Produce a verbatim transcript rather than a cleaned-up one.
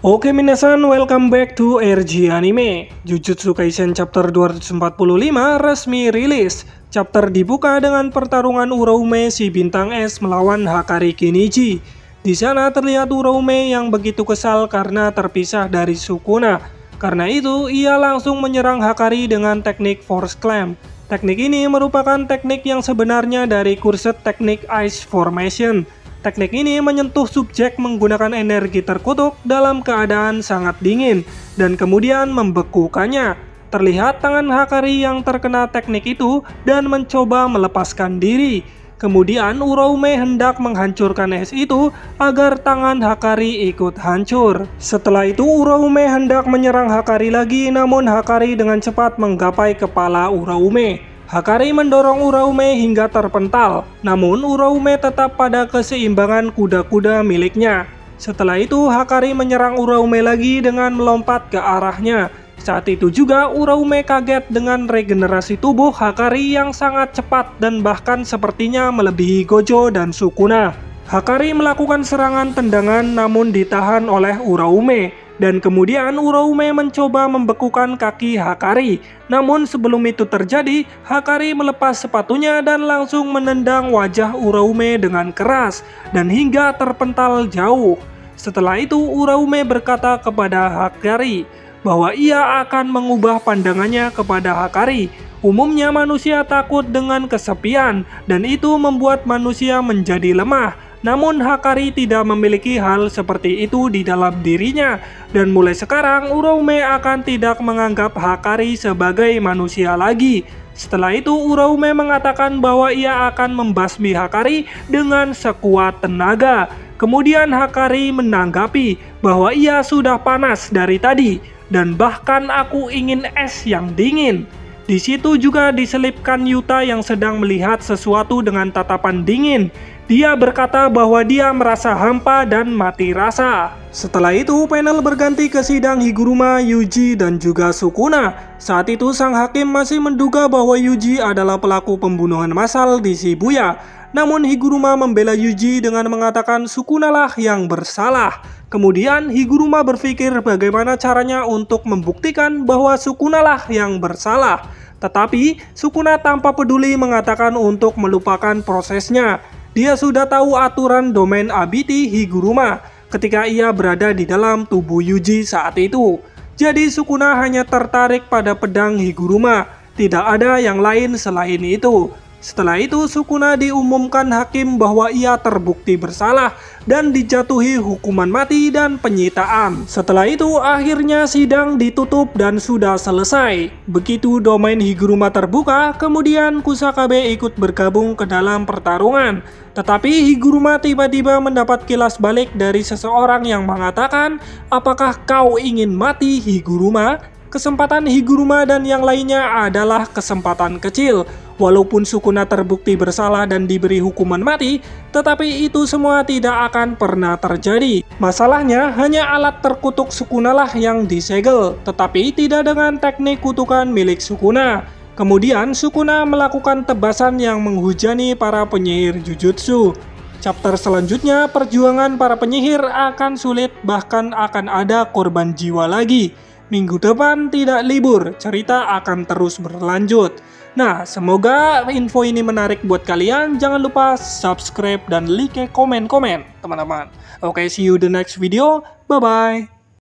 Oke minasan, welcome back to R G Anime. Jujutsu Kaisen chapter dua ratus empat puluh lima resmi rilis. Chapter dibuka dengan pertarungan Uraume si bintang es melawan Hakari Kiniji. Di sana terlihat Uraume yang begitu kesal karena terpisah dari Sukuna. Karena itu ia langsung menyerang Hakari dengan teknik Force Clamp. Teknik ini merupakan teknik yang sebenarnya dari kursus teknik Ice Formation. Teknik ini menyentuh subjek menggunakan energi terkutuk dalam keadaan sangat dingin dan kemudian membekukannya. Terlihat tangan Hakari yang terkena teknik itu dan mencoba melepaskan diri. Kemudian Uraume hendak menghancurkan es itu agar tangan Hakari ikut hancur. Setelah itu Uraume hendak menyerang Hakari lagi, namun Hakari dengan cepat menggapai kepala Uraume. Hakari mendorong Uraume hingga terpental, namun Uraume tetap pada keseimbangan kuda-kuda miliknya. Setelah itu Hakari menyerang Uraume lagi dengan melompat ke arahnya. Saat itu juga Uraume kaget dengan regenerasi tubuh Hakari yang sangat cepat dan bahkan sepertinya melebihi Gojo dan Sukuna. Hakari melakukan serangan tendangan namun ditahan oleh Uraume. Dan kemudian Uraume mencoba membekukan kaki Hakari. Namun sebelum itu terjadi, Hakari melepas sepatunya dan langsung menendang wajah Uraume dengan keras dan hingga terpental jauh. Setelah itu Uraume berkata kepada Hakari bahwa ia akan mengubah pandangannya kepada Hakari. Umumnya manusia takut dengan kesepian dan itu membuat manusia menjadi lemah. Namun Hakari tidak memiliki hal seperti itu di dalam dirinya. Dan mulai sekarang Uraume akan tidak menganggap Hakari sebagai manusia lagi. Setelah itu Uraume mengatakan bahwa ia akan membasmi Hakari dengan sekuat tenaga. Kemudian Hakari menanggapi bahwa ia sudah panas dari tadi. Dan bahkan aku ingin es yang dingin. Di situ juga diselipkan Yuta yang sedang melihat sesuatu dengan tatapan dingin. Dia berkata bahwa dia merasa hampa dan mati rasa. Setelah itu panel berganti ke sidang Higuruma, Yuji dan juga Sukuna. Saat itu sang hakim masih menduga bahwa Yuji adalah pelaku pembunuhan massal di Shibuya. Namun Higuruma membela Yuji dengan mengatakan Sukuna lah yang bersalah. Kemudian Higuruma berpikir bagaimana caranya untuk membuktikan bahwa Sukuna lah yang bersalah. Tetapi Sukuna tanpa peduli mengatakan untuk melupakan prosesnya. Dia sudah tahu aturan domain abiti Higuruma ketika ia berada di dalam tubuh Yuji saat itu. Jadi Sukuna hanya tertarik pada pedang Higuruma, tidak ada yang lain selain itu. Setelah itu Sukuna diumumkan hakim bahwa ia terbukti bersalah dan dijatuhi hukuman mati dan penyitaan. Setelah itu akhirnya sidang ditutup dan sudah selesai. Begitu domain Higuruma terbuka, kemudian Kusakabe ikut bergabung ke dalam pertarungan. Tetapi Higuruma tiba-tiba mendapat kilas balik dari seseorang yang mengatakan, "Apakah kau ingin mati, Higuruma?" Kesempatan Higuruma dan yang lainnya adalah kesempatan kecil. Walaupun Sukuna terbukti bersalah dan diberi hukuman mati, tetapi itu semua tidak akan pernah terjadi. Masalahnya hanya alat terkutuk Sukuna lah yang disegel, tetapi tidak dengan teknik kutukan milik Sukuna. Kemudian Sukuna melakukan tebasan yang menghujani para penyihir Jujutsu. Chapter selanjutnya perjuangan para penyihir akan sulit, bahkan akan ada korban jiwa lagi. Minggu depan tidak libur, cerita akan terus berlanjut. Nah, semoga info ini menarik buat kalian. Jangan lupa subscribe dan like, komen-komen, teman-teman. Oke, see you the next video. Bye-bye.